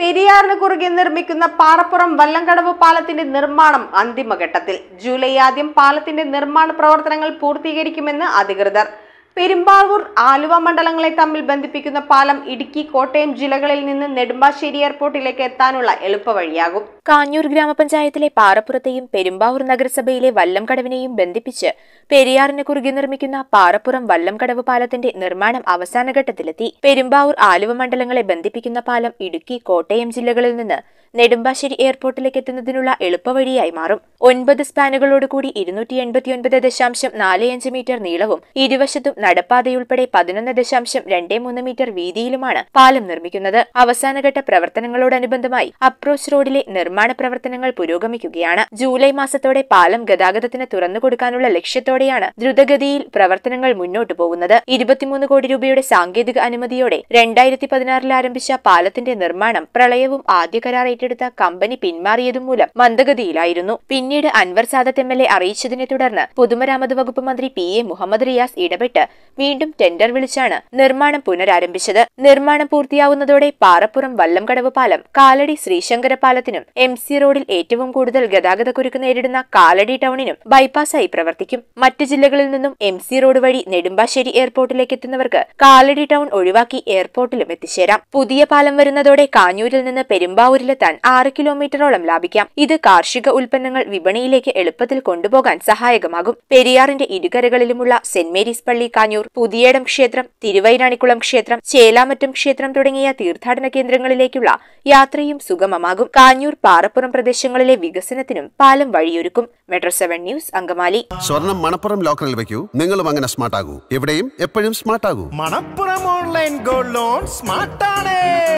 പെരിയാറിന് കുറുകെ നിർമ്മിക്കുന്ന പാറപ്പുറം വല്ലംകടവ് പാലത്തിന്റെ നിർമ്മാണം അന്തിമഘട്ടത്തിൽ. ജൂലൈ ആദ്യം പാലത്തിന്റെ നിർമ്മാണ പ്രവർത്തനങ്ങൾ പൂർത്തീകരിക്കുമെന്ന് അധികൃതർ. പെരുമ്പാവൂർ, ആലുവ മണ്ഡലങ്ങളെ തമ്മിൽ ബന്ധിപ്പിക്കുന്ന പാലം ഇടുക്കി, കോട്ടയം ജില്ലകളിൽ നിന്ന് നെടുമ്പാശ്ശേരി എയർപോർട്ടിലേക്ക് എത്താനുള്ള എളുപ്പവഴിയാകും. കാഞ്ഞൂർ ഗ്രാമപഞ്ചായത്തിലെ പാറപ്പുറത്തെയും പെരുമ്പാവൂർ നഗരസഭയിലെ വല്ലംകടവിനെയും ബന്ധിപ്പിച്ച് പെരിയാറിന് കുറുകെ നിർമ്മിക്കുന്ന പാറപ്പുറം വല്ലംകടവ് പാലത്തിന്റെ നിർമ്മാണം അവസാനഘട്ടത്തിലെത്തി. പെരുമ്പാവൂർ, ആലുവ മണ്ഡലങ്ങളെ ബന്ധിപ്പിക്കുന്ന പാലം ഇടുക്കി, കോട്ടയം ജില്ലകളിൽ നിന്ന് നെടുമ്പാശ്ശേരി എയർപോർട്ടിലേക്ക് എത്തുന്നതിനുള്ള എളുപ്പവഴിയായി മാറും. 9 സ്പാനുകളോടുകൂടി 289.45 മീറ്റർ നീളവും ഇരുവശത്തും നടപ്പാതയുൾപ്പെടെ 11.23 മീറ്റർ വീതിയിലുമാണ് പാലം നിർമ്മിക്കുന്നത്. അവസാനഘട്ട പ്രവർത്തനങ്ങളോടനുബന്ധമായി അപ്രോച്ച് റോഡിലെ നിർമ്മാണ പ്രവർത്തനങ്ങൾ പുരോഗമിക്കുകയാണ്. ജൂലൈ മാസത്തോടെ പാലം ഗതാഗതത്തിന് തുറന്നുകൊടുക്കാനുള്ള ലക്ഷ്യത്തോടെയാണ് ദ്രുതഗതിയിൽ പ്രവർത്തനങ്ങൾ മുന്നോട്ടു പോകുന്നത്. 23 കോടി രൂപയുടെ സാങ്കേതിക അനുമതിയോടെ 2016 ആരംഭിച്ച പാലത്തിന്റെ നിർമ്മാണം പ്രളയവും ആദ്യ കരാർ ഏറ്റെടുത്ത കമ്പനി പിന്മാറിയതും മൂലം മന്ദഗതിയിലായിരുന്നു. പിന്നീട് അൻവർ സാദത്ത് MLA അറിയിച്ചതിനെ തുടർന്ന് പൊതുമരാമത്ത് വകുപ്പ് മന്ത്രി PA മുഹമ്മദ് റിയാസ് ഇടപെട്ട് വീണ്ടും ടെൻഡർ വിളിച്ചാണ് നിർമ്മാണം പുനരാരംഭിച്ചത്. നിർമ്മാണം പൂർത്തിയാവുന്നതോടെ പാറപ്പുറം വല്ലംകടവ് പാലം കാലടി ശ്രീശങ്കര പാലത്തിനും MC റോഡിൽ ഏറ്റവും കൂടുതൽ ഗതാഗതക്കുരുക്ക് നേരിടുന്ന കാലടി ടൗണിനും ബൈപ്പാസായി പ്രവർത്തിക്കും. മറ്റ് ജില്ലകളിൽ നിന്നും MC റോഡ് വഴി നെടുമ്പാശ്ശേരി എയർപോർട്ടിലേക്ക് എത്തുന്നവർക്ക് കാലടി ടൗൺ ഒഴിവാക്കി എയർപോർട്ടിലും എത്തിച്ചേരാം. പുതിയ പാലം വരുന്നതോടെ കാഞ്ഞൂരിൽ നിന്ന് പെരുമ്പാവൂരിലെത്താൻ 6 കിലോമീറ്ററോളം ലാഭിക്കാം. ഇത് കാർഷിക ഉൽപ്പന്നങ്ങൾ വിപണിയിലേക്ക് എളുപ്പത്തിൽ കൊണ്ടുപോകാൻ സഹായകമാകും. പെരിയാറിന്റെ ഇരുകരകളിലുമുള്ള സെന്റ് മേരീസ് പള്ളി കാഞ്ഞൂർ, പുതിയേടം ക്ഷേത്രം, തിരുവൈരാണിക്കുളം ക്ഷേത്രം, ചേലാമറ്റം ക്ഷേത്രം തുടങ്ങിയ തീർത്ഥാടന കേന്ദ്രങ്ങളിലേക്കുള്ള യാത്രയും സുഗമമാകും. കാഞ്ഞൂർ, പാറപ്പുറം പ്രദേശങ്ങളിലെ വികസനത്തിനും പാലം വഴിയൊരുക്കും. Metro 7 news, Angamaly. സ്വർണം മണപ്പുറം ലോക്കറിൽ വെക്കൂ, നിങ്ങളും അങ്ങനെ സ്മാർട്ട് ആകൂ. എവിടെയും എപ്പോഴും സ്മാർട്ട് ആകൂ. Manappuram online gold loan smart ആണ്.